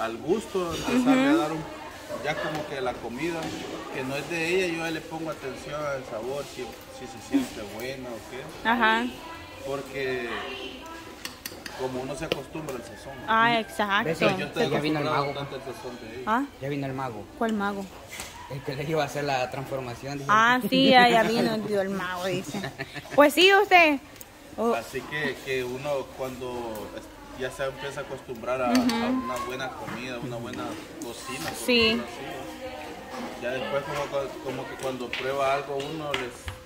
Al gusto empezarle a dar un, ya como que la comida que no es de ella, yo le pongo atención al sabor, si se siente buena o qué. Ajá. Porque como uno se acostumbra al sazón. Ah, exacto. Sí, ya vino el mago. ¿Ah? Ya vino el mago. ¿Cuál mago? El que le iba a hacer la transformación. Dice. Ah, sí, ya vino el mago, dice. Pues sí, usted. Oh. Así que uno cuando ya se empieza a acostumbrar a una buena comida, una buena cocina. Sí. Así, ya después como que cuando prueba algo uno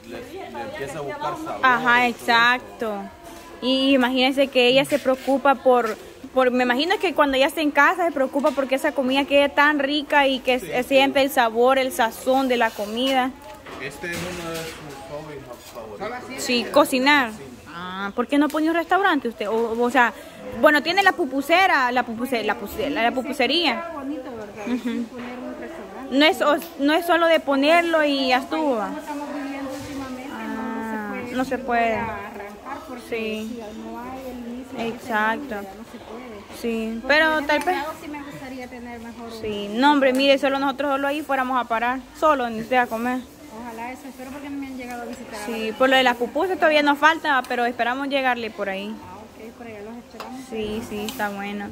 le empieza a buscar sabor. Ajá, exacto. Y imagínense que ella se preocupa por, me imagino que cuando ella está en casa se preocupa porque esa comida quede tan rica y que sí, siempre el sabor, el sazón de la comida. Este es uno de sus hobbies favoritos. Sí, cocinar. Sí. Ah, ¿por qué no pone un restaurante usted? O sea, bueno, tiene la pupusera, la pupusería. Está bonito, ¿verdad? Poner un restaurante. No es solo de ponerlo y ya estuvo. Como estamos viviendo últimamente, no se puede. Sí. Exacto. Sí, pero tal vez sí me gustaría tener mejor. Sí, no, hombre, mire, nosotros ahí fuéramos a parar, solo ni usted a comer. Ojalá eso, espero porque no me han llegado a visitar. Sí, por lo de las pupusas todavía nos falta, pero esperamos llegarle por ahí. Ah, ok, por allá los esperamos. Sí, sí, está bueno.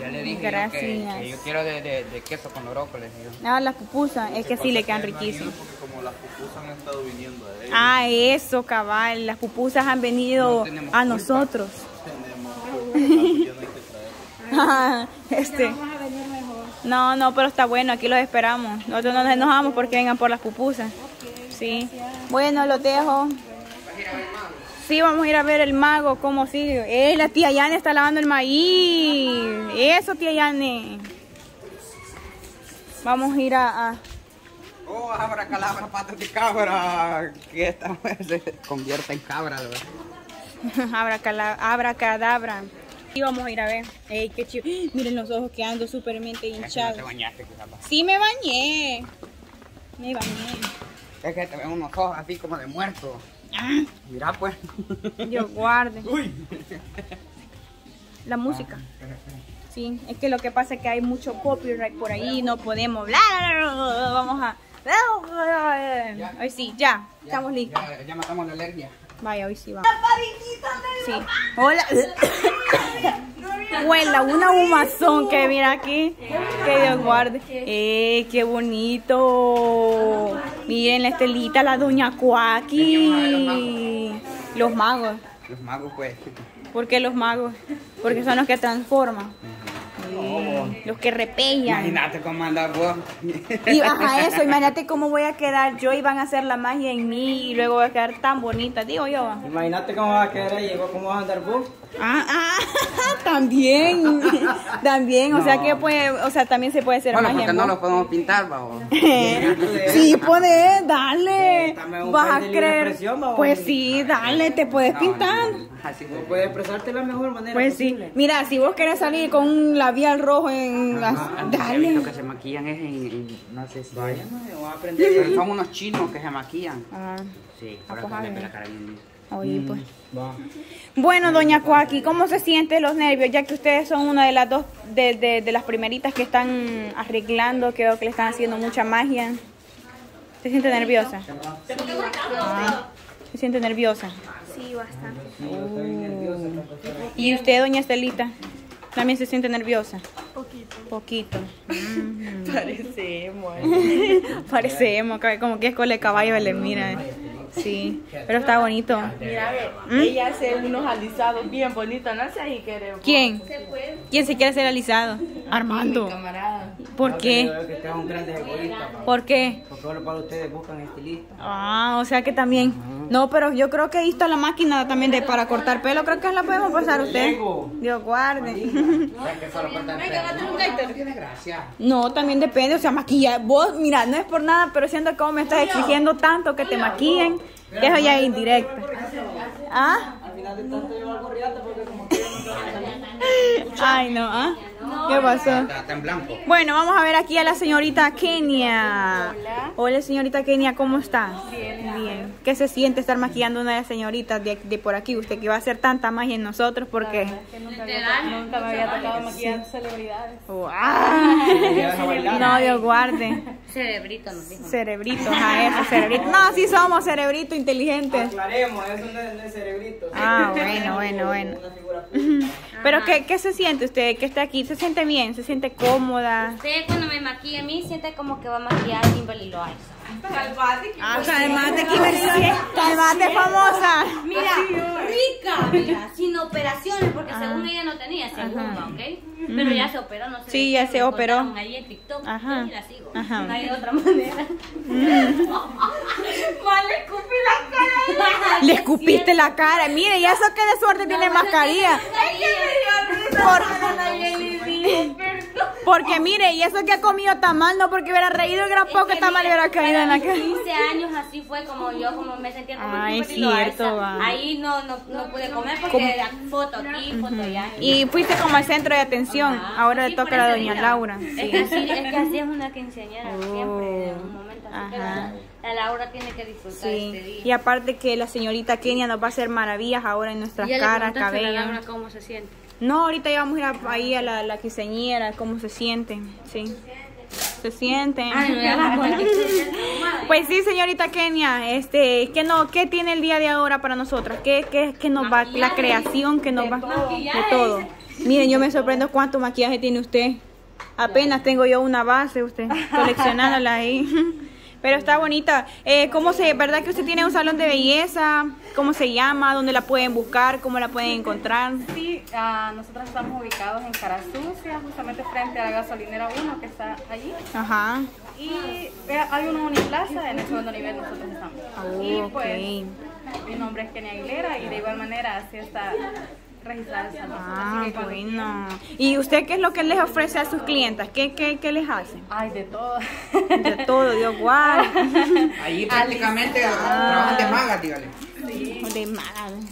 Ya le dije que yo quiero de queso con brócolis. Ah, las pupusas, es que sí le quedan riquísimas. Como las pupusas han estado viniendo a ellos. Ah, eso, cabal, las pupusas han venido a nosotros. No, pero está bueno, aquí los esperamos. Nosotros no nos enojamos porque vengan por las pupusas. Sí. Bueno, los dejo. Sí, vamos a ir a ver el mago, cómo sigue. La tía Yane está lavando el maíz. Eso, tía Yane. Vamos a ir a... Oh, abra calabra, patas de cabra. Que esta vez se convierta en cabra, de verdad. Abra cadabra. Y vamos a ir a ver. Ey, qué chido. Miren los ojos que ando supermente hinchados. ¿Te bañaste, quizás? Sí, me bañé. Me bañé. Es que te ven unos ojos así como de muerto. Ah. Mira, pues. Dios guarde. Uy. La música. Sí, es que lo que pasa es que hay mucho copyright por ahí. No podemos hablar. Vamos a... Hoy sí, ya estamos listos. Ya matamos la alergia. Vaya, hoy sí vamos. Sí. Hola. Huela, una humazón que mira aquí. Que Dios guarde. Qué bonito. Miren la estelita, la doña Quaky. Los magos. Los magos, pues. ¿Por qué los magos? Porque son los que transforman. Los que repellan. Imagínate cómo andar vos. Y baja eso, imagínate cómo voy a quedar yo y van a hacer la magia en mí y luego voy a quedar tan bonita, digo yo. Imagínate cómo va a quedar y cómo vas a andar vos. También, no. O sea que puede, o sea, también se puede hacer bueno, magia. Porque no lo podemos pintar, vamos. Sí, puedes, dale. Sí, vas a creer. Pues sí, dale, te puedes pintar. Así no puedes expresarte de la mejor manera posible. Sí, mira, si vos querés salir con un labial rojo en las... Dale. Lo que se maquillan es en... No sé si... Vaya, no voy a aprender. Pero son unos chinos que se maquillan. Ah. Sí, ahora que le ve la cara bien. Oye, pues. Bueno, doña Quaky, ¿cómo se sienten los nervios? Ya que ustedes son una de las dos, de las primeritas que están arreglando, que veo que le están haciendo mucha magia. ¿Se siente nerviosa? ¿Se siente nerviosa? Sí, bastante. ¿Y usted, doña Estelita? ¿También se siente nerviosa? Poquito. Poquito. Parecemos. Parecemos, como que es cole caballo, le mira. Sí, pero está bonito. Mira, ella hace unos alisados bien bonitos, no sé si queremos. ¿Quién? ¿Quién se quiere hacer alisado? Armando. ¿Por qué? ¿Por qué? Porque ahora para ustedes buscan estilista. Ah, o sea que también. No, pero yo creo que ahí está la máquina también de para cortar pelo, creo que la podemos pasar a usted. Dios guarde. No, también depende, o sea, maquilla. Vos, mira, no es por nada, pero siento como me estás exigiendo tanto que te maquillen. Eso ya es indirecto. ¿Ah? Al final de tanto llevo algo riata porque como que... Ay, no, ¿ah? ¿Qué pasó? Está en blanco. Bueno, vamos a ver aquí a la señorita Kenia. Hola. Hola, señorita Kenia, ¿cómo está? Bien. Bien. ¿Qué se siente estar maquillando a una de las señoritas de por aquí? Usted que va a hacer tanta magia en nosotros, porque... Es que nunca me había tocado maquillar celebridades. ¡Wow! No, Dios guarde. Cerebrito nos dijo. Cerebrito, a eso, cerebrito. No, sí somos cerebrito inteligentes. Aclaremos, eso no es cerebrito. Ah, bueno, bueno, bueno. Pero ¿qué se siente usted que está aquí? ¿Se siente bien? ¿Se siente cómoda? Usted cuando me maquilla a mí siente como que va a maquillar a Kimberly Loaiza. Calmate, calmate, Kimberly. Calmate, famosa. Mira, rica, mira, sin operaciones, porque según ella no tenía, según, ¿ok? Pero ya se operó, no sé. Sí, ya se operó. Ahí en TikTok, y la sigo. No hay otra manera. Le escupí la cara. Le escupiste la cara. Mire, y eso que de suerte tiene mascarilla. Porque mire, y eso que ha comido tamal, no porque hubiera reído el gran poco que tamal hubiera caído en la cara. 15 años así fue como yo, como me sentía como ay, cierto, va. Ahí no pude comer porque era foto aquí, foto allá. Y fuiste como el centro de atención. Ahora le toca a la doña Laura. Es que así es una quinceañera, siempre en un momento así. La Laura tiene que disfrutar este día. Y aparte que la señorita Kenia nos va a hacer maravillas ahora en nuestras caras, cabello. ¿Y a la Laura cómo se siente? No, ahorita ya vamos a ir ahí a la quinceañera, cómo se sienten. Sí. Se sienten. Pues sí, señorita Kenia, ¿qué tiene el día de ahora para nosotras? ¿Qué nos va? La creación que nos va de todo. Miren, yo me sorprendo cuánto maquillaje tiene usted. Apenas tengo yo una base, usted coleccionándola ahí. Pero está bonita. ¿Verdad que usted tiene un salón de belleza? ¿Cómo se llama? ¿Dónde la pueden buscar? ¿Cómo la pueden encontrar? Sí, nosotros estamos ubicados en Cara Sucia, justamente frente a la gasolinera 1 que está allí. Ajá. Y hay una uniplaza en el segundo nivel, nosotros estamos. Oh, y pues, mi nombre es Kenia Aguilera y de igual manera así está registrada el salón. Ah, bueno. ¿Y usted qué es lo que les ofrece a sus clientas? ¿Qué les hace? Ay, de todo. De todo, Dios guarde. Ahí prácticamente trabajan de magas, dígale. Sí. De mal.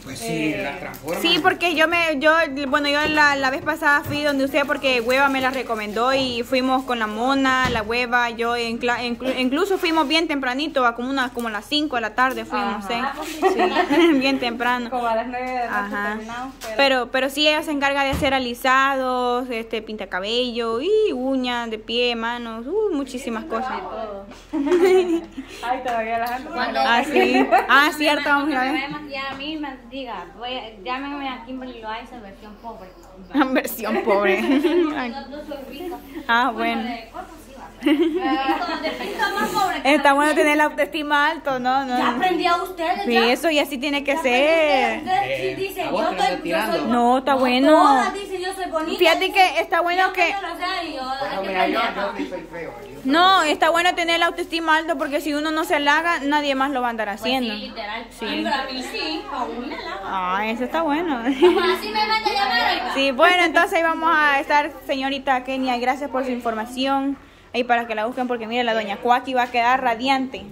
Pues sí, las transforman. Sí, porque yo la vez pasada fui donde usted porque Weba me la recomendó y fuimos con la Mona, la Weba, yo incluso fuimos bien tempranito, como a las 5 de la tarde fuimos, sí, bien temprano. Como a las 9 de la noche terminamos. Pero sí, ella se encarga de hacer alisados, pinta cabello, y uñas de pie, manos, muchísimas cosas. Ay, todavía las ando. Ah, cierto, vamos a ver. Ya a mí me diga, llámeme a Kimberly Loaiza versión pobre. Versión pobre. No soy rica. Ah, bueno. Está bueno tener la autoestima alta, ¿no? Ya aprendí a ustedes. Sí, eso ya sí tiene que ser. Ustedes sí dicen, yo estoy tirando. No, está bueno. Todas dicen, yo soy bonita. Fíjate que está bueno que... No, está bueno tener la autoestima alta porque si uno no se halaga, nadie más lo va a andar haciendo. Sí, literal. Sí. Ah, eso está bueno. Sí, bueno, entonces ahí vamos a estar, señorita Kenia. Gracias por su información. Ahí para que la busquen, porque mire, la doña Quaky va a quedar radiante.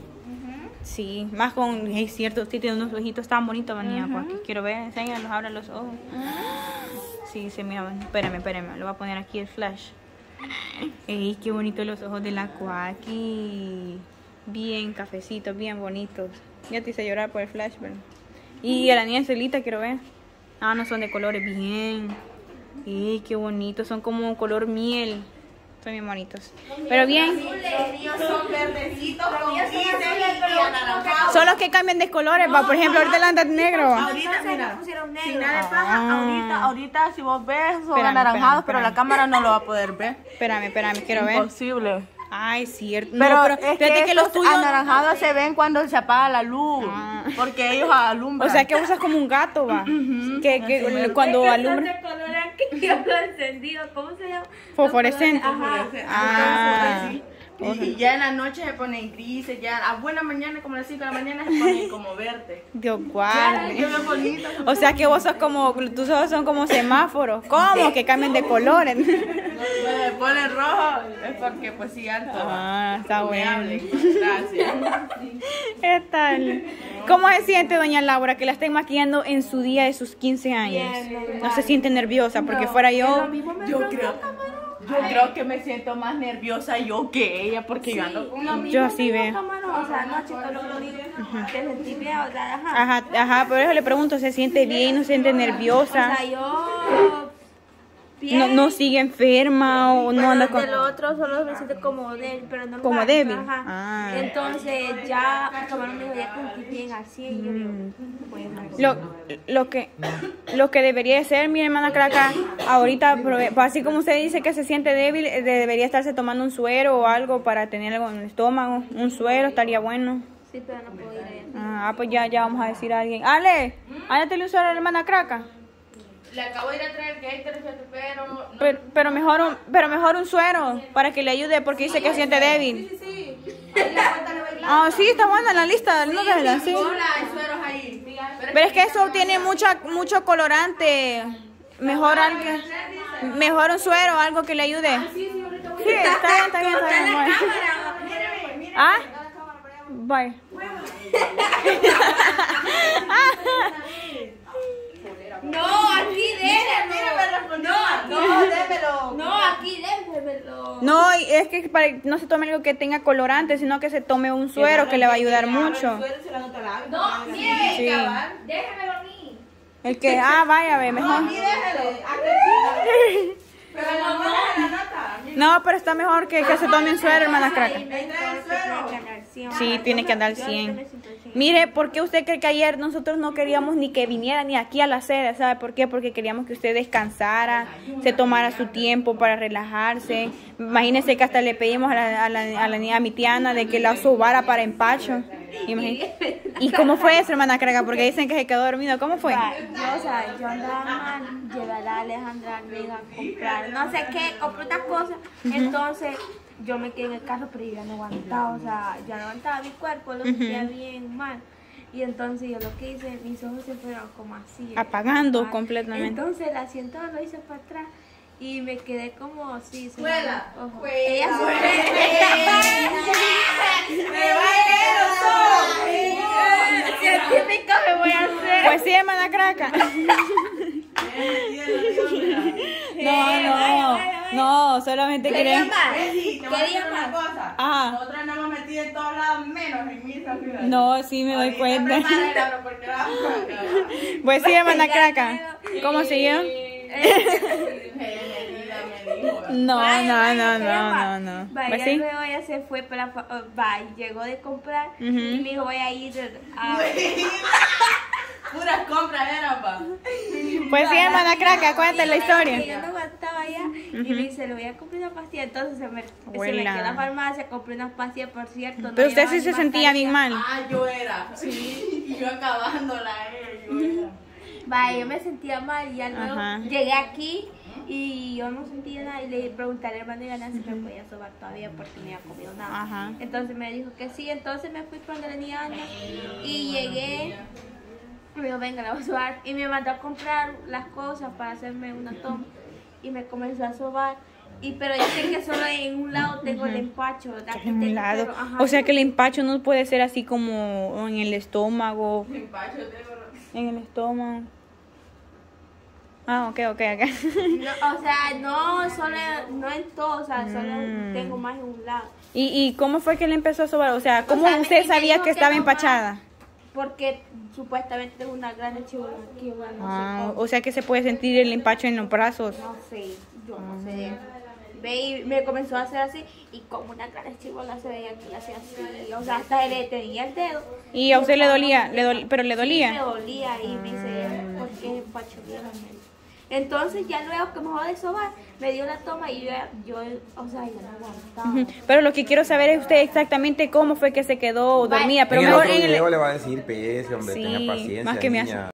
Sí, más con, es cierto, usted tiene unos ojitos tan bonitos, doña Quaky. Quiero ver, enséñanos, abran los ojos. Sí, se mira, espérame, lo voy a poner aquí el flash. Ey, qué bonitos los ojos de la Quaky. Bien cafecitos, bien bonitos. Ya te hice llorar por el flash, pero... Y a la niña Celita, quiero ver. Ah, no, son de colores, bien. Ey, qué bonitos, son como color miel. Son bien bonitos. Pero bien. Son los que cambian de colores, va. Por ejemplo, ahorita la andan negro. Ahorita mira, pusieron negro. Sin nada de paja, ahorita si vos ves son anaranjados, pero la cámara no lo va a poder ver. Espérame, quiero ver. Imposible. Ay, cierto. Pero fíjate que los tuyos anaranjados se ven cuando se apaga la luz. Porque ellos alumbran. O sea que usas como un gato, va. Que cuando alumbra. Encendido, ¿cómo se llama? Fosforescente. Ah, y ya en la noche se ponen grises, ya a buena mañana, como a las 5 de la mañana, se ponen como verde. Dios guarde. O sea que vos sos como, tus ojos son como semáforos. ¿Cómo? Que cambian de colores. Se pone rojo, es porque pues sí, alto. Ah, está bueno. Gracias. ¿Qué tal? ¿Cómo se siente, doña Laura, que la estén maquillando en su día de sus 15 años? Bien, ¿no se siente nerviosa? Porque fuera yo... Yo creo... Yo creo que me siento más nerviosa yo que ella, porque sí, yo ando con lo mismo. Yo sí veo. O sea, anoche cuando lo vi, te sentí bien, o sea, ajá, por eso le pregunto, ¿se siente bien? ¿No se siente nerviosa? O sea, yo... No sigue enferma o no anda con... De lo otro solo me siento como débil, pero no como débil. Ajá. Ah. Entonces ya como no me voy a sentir bien así, y yo digo, bueno. Lo que debería ser, mi hermana Craca, ahorita, así como usted dice que se siente débil, debería estarse tomando un suero o algo para tener algo en el estómago. Un suero estaría bueno. Sí, pero no puedo ir ahí. Ah, pues ya vamos a decir a alguien. Ale, ándate un suero a la hermana Craca. Le acabo de ir a traer gaiter, pero, no, pero mejor un suero para que le ayude porque dice que siente débil. Sí. Ahí la sí, está buena la lista. Sí, no te la, sí. Hola, hay sueros ahí. Pero es que eso tiene mucho colorante. Mejor un suero, algo que le ayude. Sí, está bien. ¿Ah? Bye. No, aquí déjemelo. No, démelo. No, aquí déjemelo. No, es que para, no se tome algo que tenga colorante, sino que se tome un suero que le va a ayudar mucho. No, mire, cabal, déjemelo a mí. El que, vaya, ve, mejor. No, aquí déjelo. Pero no me da la nota. No, pero está mejor que se tome un suero, hermana Craca. Sí, tiene que andar al 100. Mire, ¿por qué usted cree que ayer nosotros no queríamos ni que viniera ni aquí a la sede? ¿Sabe por qué? Porque queríamos que usted descansara, se tomara su tiempo para relajarse. Imagínese que hasta le pedimos a mi tía Ana de que la sobara para empacho. Imagínese. ¿Y cómo fue eso, hermana Craca? Porque dicen que se quedó dormido. ¿Cómo fue? Yo andaba mal, llevar a Alejandra a comprar, no sé qué, compré otras cosas. Entonces... yo me quedé en el carro, pero yo ya no aguantaba, o sea, ya no aguantaba mi cuerpo, lo sentía bien mal. Y entonces yo lo que hice, mis ojos se fueron como así. Apagando completamente. Entonces el asiento lo hice para atrás y me quedé como así. ¡Ella se fue! ¡Me va a ir el oso! Científico me voy a hacer. Pues sí, hermana Craca. No, solamente quería más. Una cosa. Ajá. Nosotras no hemos metido en todos lados menos en misa. No, sí me doy cuenta. Pues sí, hermana Craca. ¿Cómo siguió? No. Pues sí. Luego ella se fue para llegó de comprar y me dijo voy a ir a puras compras eran, pa. Pues sí, hermana Craca, cuéntale la historia. Yo no aguantaba ya y me dice, le voy a comprar una pastilla. Entonces se me quedó en la farmacia, compré unas pastillas, por cierto. Pero usted sí se sentía bien mal. Yo era. Sí. Y yo acabándola, yo me sentía mal y luego llegué aquí y yo no sentía nada. Y le pregunté al hermano de Ana si me podía sobar todavía porque no había comido nada. Entonces me dijo que sí. Entonces me fui con la niña Ana y llegué. Me dijo, venga, la voy a sobar. Y me mandó a comprar las cosas para hacerme una toma. Y me comenzó a sobar. Pero yo sé que solo en un lado tengo el empacho. En un lado. O sea que el empacho no puede ser así como en el estómago. El empacho tengo. En el estómago. Ah, ok. No, o sea, no en todo, o sea, solo tengo más en un lado. ¿Y cómo fue que le empezó a sobar? O sea, ¿cómo usted sabía que estaba empachada? Porque supuestamente es una gran chihuahua. O sea que se puede sentir el empacho en los brazos. No sé, yo no sé. Ve y me comenzó a hacer así y como una gran chihuahua se veía que la hacía así. O sea, hasta le tenía el dedo. ¿Y a usted le dolía? ¿Pero le dolía? Sí, me dolía y me dice, ¿por qué empacho bien? Entonces ya luego que me dejó de sobar, me dio la toma y yo no aguantaba. Pero lo que quiero saber es usted exactamente cómo fue que se quedó dormida. Pero mejor en el video le va a decir, hombre, tenga paciencia, más que niña.